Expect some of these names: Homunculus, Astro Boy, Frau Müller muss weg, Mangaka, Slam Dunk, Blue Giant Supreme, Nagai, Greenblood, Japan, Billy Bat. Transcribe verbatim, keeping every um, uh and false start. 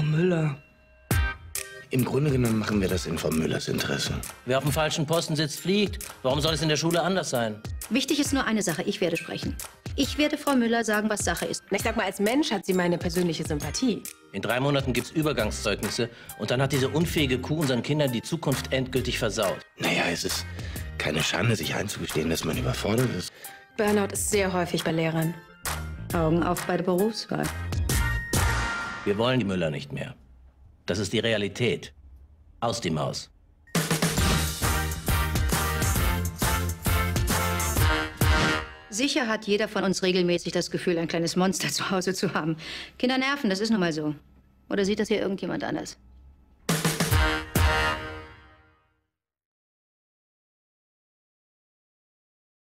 Frau Müller. Im Grunde genommen machen wir das in Frau Müllers Interesse. Wer auf dem falschen Posten sitzt, fliegt. Warum soll es in der Schule anders sein? Wichtig ist nur eine Sache. Ich werde sprechen. Ich werde Frau Müller sagen, was Sache ist. Ich sag mal, als Mensch hat sie meine persönliche Sympathie. In drei Monaten gibt's Übergangszeugnisse. Und dann hat diese unfähige Kuh unseren Kindern die Zukunft endgültig versaut. Naja, es ist keine Schande, sich einzugestehen, dass man überfordert ist. Burnout ist sehr häufig bei Lehrern. Augen auf bei der Berufswahl. Wir wollen die Müller nicht mehr. Das ist die Realität. Aus dem Haus. Sicher hat jeder von uns regelmäßig das Gefühl, ein kleines Monster zu Hause zu haben. Kinder nerven, das ist nun mal so. Oder sieht das hier irgendjemand anders?